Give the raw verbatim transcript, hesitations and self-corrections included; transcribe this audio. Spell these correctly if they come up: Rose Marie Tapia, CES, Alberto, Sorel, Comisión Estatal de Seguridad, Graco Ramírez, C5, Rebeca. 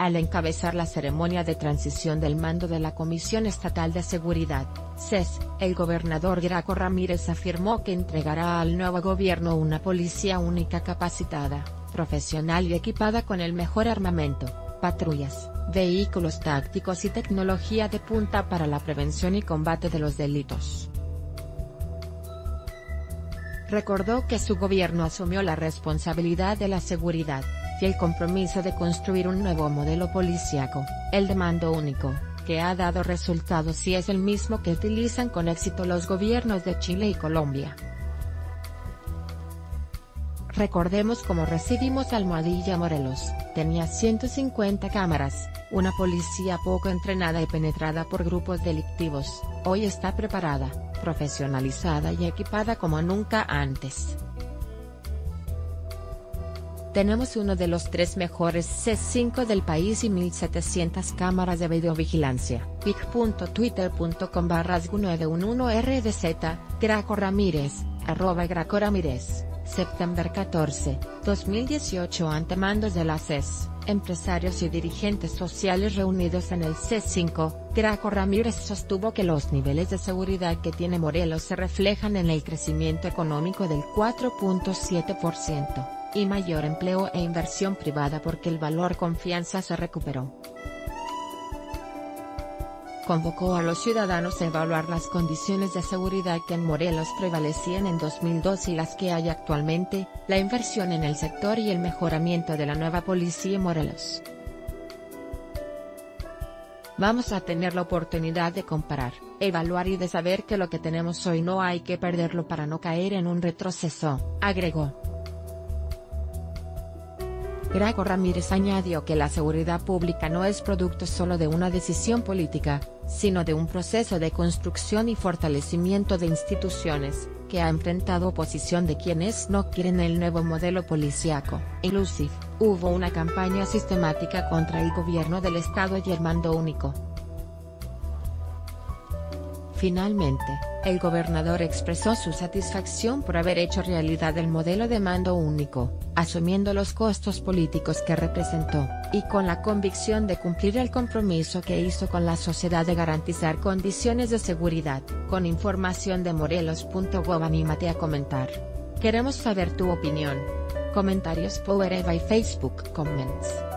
al encabezar la ceremonia de transición del mando de la Comisión Estatal de Seguridad, C E S, el gobernador Graco Ramírez afirmó que entregará al nuevo gobierno una policía única capacitada, profesional y equipada con el mejor armamento, patrullas, vehículos tácticos y tecnología de punta para la prevención y combate de los delitos. Recordó que su gobierno asumió la responsabilidad de la seguridad, y el compromiso de construir un nuevo modelo policíaco, el de mando único, que ha dado resultados y es el mismo que utilizan con éxito los gobiernos de Chile y Colombia. Recordemos cómo recibimos a Almohadilla Morelos, tenía ciento cincuenta cámaras, una policía poco entrenada y penetrada por grupos delictivos, hoy está preparada, profesionalizada y equipada como nunca antes. Tenemos uno de los tres mejores C cinco del país y mil setecientas cámaras de videovigilancia. pic punto twitter punto com barra uno de uno uno r d z, Graco Ramírez, arroba Graco Ramírez, septiembre catorce, dos mil dieciocho. Ante mandos de la C E S, empresarios y dirigentes sociales reunidos en el C cinco, Graco Ramírez sostuvo que los niveles de seguridad que tiene Morelos se reflejan en el crecimiento económico del cuatro punto siete por ciento. Y mayor empleo e inversión privada porque el valor confianza se recuperó. Convocó a los ciudadanos a evaluar las condiciones de seguridad que en Morelos prevalecían en dos mil dos y las que hay actualmente, la inversión en el sector y el mejoramiento de la nueva policía en Morelos. Vamos a tener la oportunidad de comparar, evaluar y de saber que lo que tenemos hoy no hay que perderlo para no caer en un retroceso, agregó. Graco Ramírez añadió que la seguridad pública no es producto solo de una decisión política, sino de un proceso de construcción y fortalecimiento de instituciones, que ha enfrentado oposición de quienes no quieren el nuevo modelo policíaco. Inclusive, hubo una campaña sistemática contra el gobierno del Estado y el mando único. Finalmente, el gobernador expresó su satisfacción por haber hecho realidad el modelo de mando único, asumiendo los costos políticos que representó, y con la convicción de cumplir el compromiso que hizo con la sociedad de garantizar condiciones de seguridad. Con información de Morelos punto gov, anímate a comentar. Queremos saber tu opinión. Comentarios Power Eva y Facebook Comments.